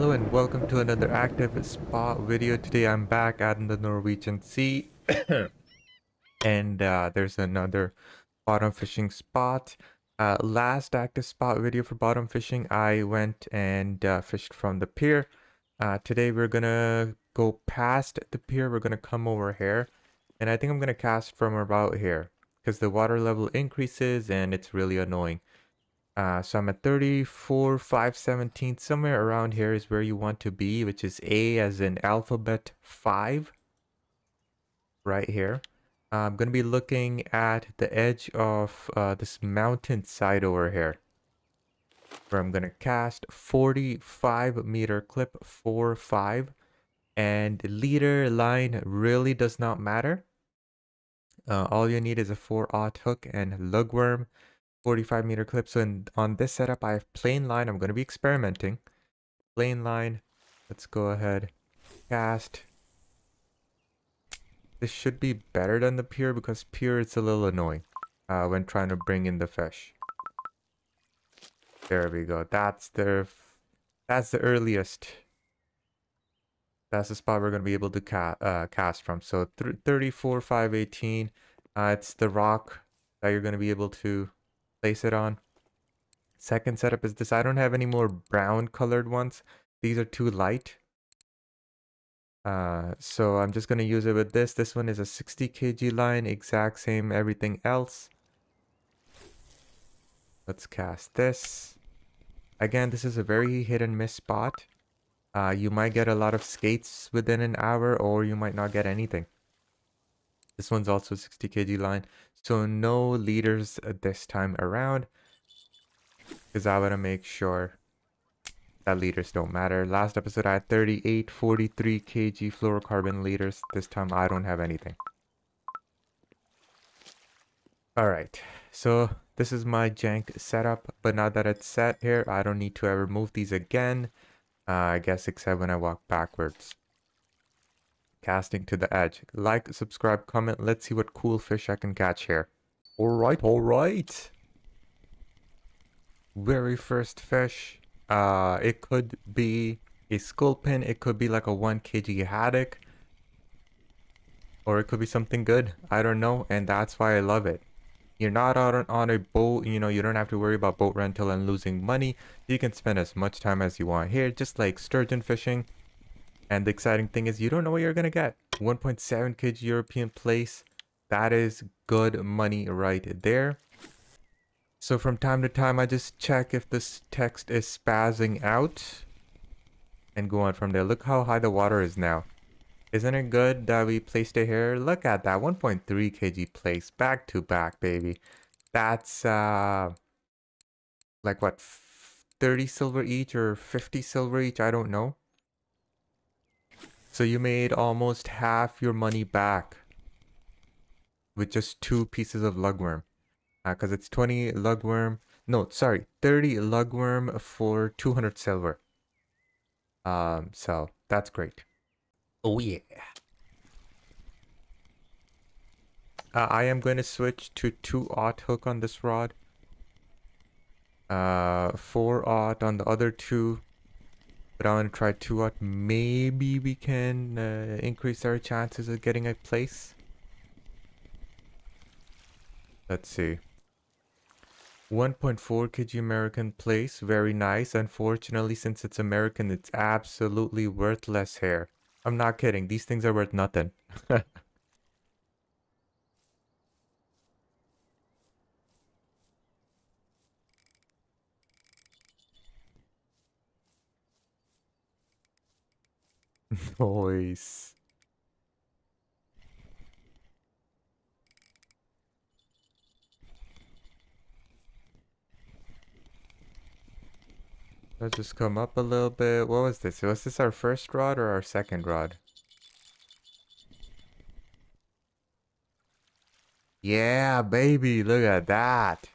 Hello and welcome to another active spa video. Today I'm back at the Norwegian Sea and there's another bottom fishing spot. Last active spot video for bottom fishing, I went and fished from the pier. Today we're gonna go past the pier, we're gonna come over here, and I think I'm gonna cast from about here because the water level increases and it's really annoying. So I'm at 34 5/17, somewhere around here is where you want to be, which is A as in alphabet 5, right here. I'm going to be looking at the edge of this mountainside over here, where I'm going to cast 45 meter clip, 4-5, and leader line really does not matter. All you need is a 4/0 hook and lugworm. 45 meter clip. So on this setup I have plain line. I'm going to be experimenting. Plain line. Let's go ahead. Cast. This should be better than the pier because pier it's a little annoying when trying to bring in the fish. There we go. That's the earliest. That's the spot we're going to be able to cast from. So 34 5/18. It's the rock that you're going to be able to place it on. Second setup is this. I don't have any more brown colored ones. These are too light. So I'm just going to use it with this. This one is a 60 kg line. Exact same everything else. Let's cast this. Again, this is a very hit and miss spot. You might get a lot of skates within an hour or you might not get anything. This one's also 60 kg line. So no leaders this time around, because I want to make sure that leaders don't matter. Last episode I had 38, 43 kg fluorocarbon leaders. This time I don't have anything. Alright, so this is my jank setup, but now that it's set here, I don't need to ever move these again. I guess except when I walk backwards. Casting to the edge. Like, subscribe, comment. Let's see what cool fish I can catch here. Alright, alright. Very first fish. It could be a sculpin. It could be like a 1 kg haddock. Or it could be something good. I don't know. And that's why I love it. You're not on a boat. You know, you don't have to worry about boat rental and losing money. You can spend as much time as you want here. Just like sturgeon fishing. And the exciting thing is you don't know what you're going to get. 1.7 kg European place. That is good money right there. So from time to time, I just check if this text is spazzing out. And go on from there. Look how high the water is now. Isn't it good that we placed it here? Look at that. 1.3 kg place. Back to back, baby. That's like what? 30 silver each or 50 silver each? I don't know. So you made almost half your money back with just 2 pieces of lugworm. Because it's 20 lugworm. No, sorry. 30 lugworm for 200 silver. So that's great. Oh yeah. I am going to switch to 2/0 hook on this rod. 4/0 on the other two. But I want to try 2/0. Maybe we can increase our chances of getting a place. Let's see. 1.4 kg American place. Very nice. Unfortunately, since it's American, it's absolutely worthless here. I'm not kidding. These things are worth nothing. Nice. Let's just come up a little bit. What was this? Was this our first rod or our second rod? Yeah, baby. Look at that.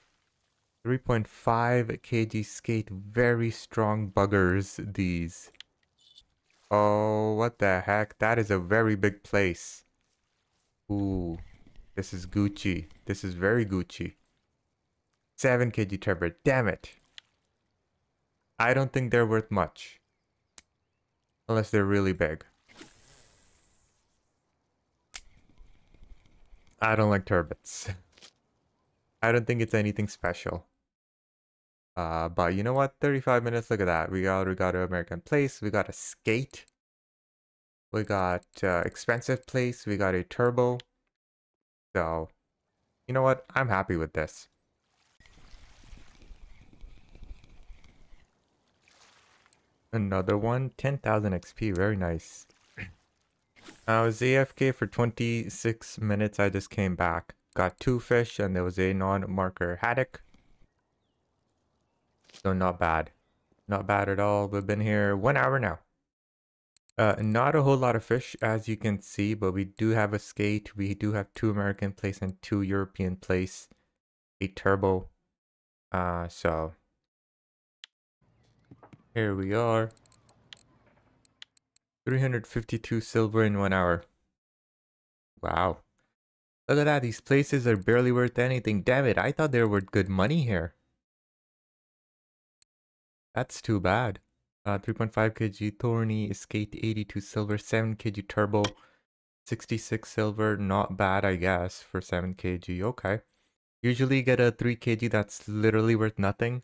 3.5 kg skate. Very strong buggers, these. Oh, what the heck? That is a very big place. Ooh, this is Gucci. This is very Gucci. 7 kg turbot. Damn it. I don't think they're worth much. Unless they're really big. I don't like turbits. I don't think it's anything special. But you know what? 35 minutes, look at that. We already got an American place. We got a skate. We got expensive place. We got a turbo. So, you know what? I'm happy with this. Another one. 10,000 XP. Very nice. I was AFK for 26 minutes. I just came back. Got 2 fish and there was a non-marker haddock. So not bad. Not bad at all. We've been here 1 hour now. Not a whole lot of fish as you can see, but we do have a skate. We do have 2 American place and 2 European place. A turbo. So here we are. 352 silver in 1 hour. Wow. Look at that, these places are barely worth anything. Damn it, I thought they were worth good money here. That's too bad. 3.5 kg Thorny Skate, 82 silver, 7 kg Turbo, 66 silver. Not bad, I guess, for 7 kg. Okay. Usually you get a 3 kg that's literally worth nothing.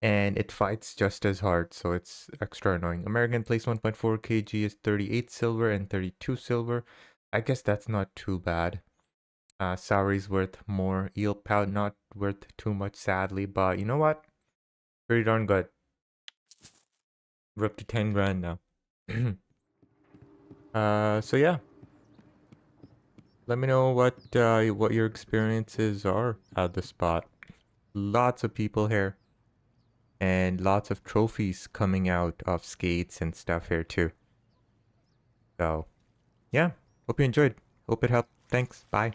And it fights just as hard, so it's extra annoying. American place 1.4 kg is 38 silver and 32 silver. I guess that's not too bad. Salary's worth more. Eel pout not worth too much, sadly, but you know what? Pretty darn good. We're up to 10 grand now. So yeah. Let me know what your experiences are at the spot. Lots of people here. And lots of trophies coming out of skates and stuff here too. So, yeah. Hope you enjoyed. Hope it helped. Thanks. Bye.